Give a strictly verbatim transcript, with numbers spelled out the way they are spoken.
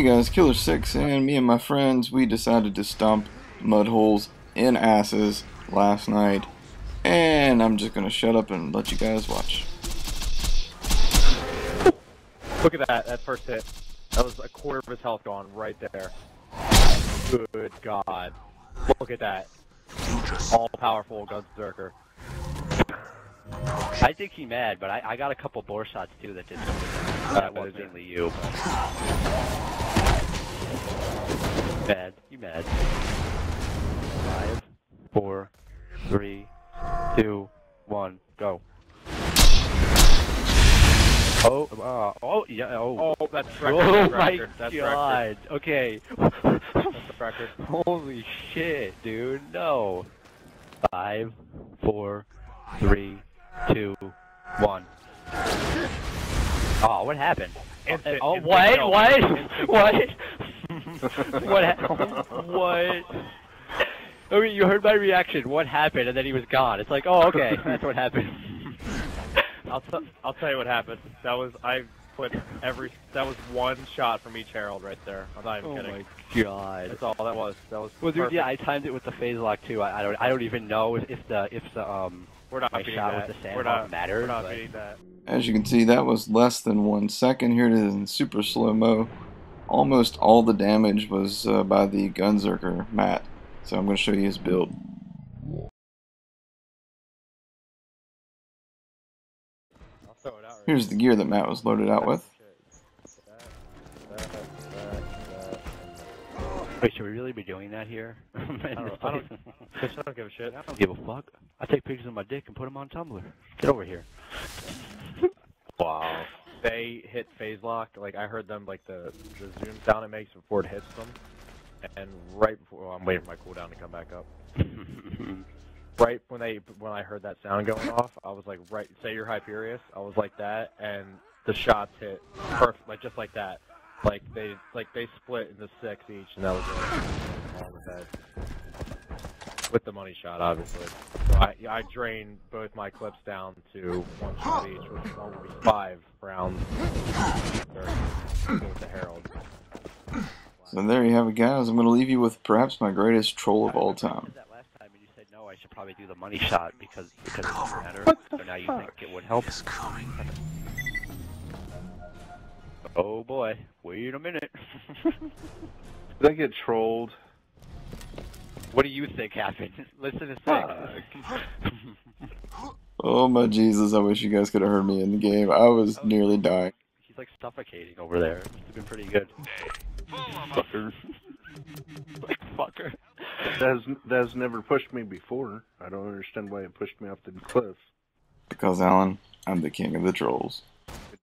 Hey guys, Killer six and me and my friends, we decided to stomp mud holes in asses last night, and I'm just gonna shut up and let you guys watch. Look at that, that first hit. That was a quarter of his health gone right there. Good God. Look at that. All-powerful gunzerker. I think he mad, but I, I got a couple bore shots too that did something. That was mainly you. Mad. You mad. Five, four, three, two, one, go. Oh, uh, oh, yeah, oh. Oh, that's record. Oh that's my record. That's God. Record. Okay. That's record. Holy shit, dude. No. Five, four, three, two, one. Oh, what happened? Infant, oh, infant, what? No. What? What? What? What? Ha what? I mean, you heard my reaction. What happened? And then he was gone. It's like, oh, okay, that's what happened. I'll t I'll tell you what happened. That was I put every. That was one shot from each Harold right there. I'm not even oh kidding. Oh my God. That's all that was. That was. Well, dude, yeah, I timed it with the phase lock too. I, I don't. I don't even know if the if the um. We're not beating that. We're not, matters, we're not but... beating that. As you can see, that was less than one second. Here it is in super slow-mo. Almost all the damage was uh, by the gunzerker, Matt. So I'm going to show you his build. Here's the gear that Matt was loaded out with. Wait, should we really be doing that here? I, don't, I, don't, I don't give a shit. I don't give a fuck. I take pictures of my dick and put them on Tumblr. Get over here. Wow. They hit phase lock. Like, I heard them, like, the, the zoom sound it makes before it hits them. And right before... Well, I'm waiting for my cooldown to come back up. Right when they when I heard that sound going off, I was like, right... Say you're Hyperius. I was like that. And the shots hit perfect, like, just like that. Like they, like they split into six each, and that was it. All the head. With the money shot, obviously. So I, I drained both my clips down to one shot each, which is only five rounds. With the Harold. So there you have it, guys. I'm going to leave you with perhaps my greatest troll of all time. I should probably do the money shot because because it doesn't matter. So now you think it would help? Oh boy, wait a minute. Did I get trolled? What do you think happened? Listen to this. Oh my Jesus, I wish you guys could have heard me in the game. I was oh, nearly dying. He's like suffocating over there. It's been pretty good. Fucker. Like fucker. That's, that's never pushed me before. I don't understand why it pushed me off the cliff. Because, Alan, I'm the king of the trolls.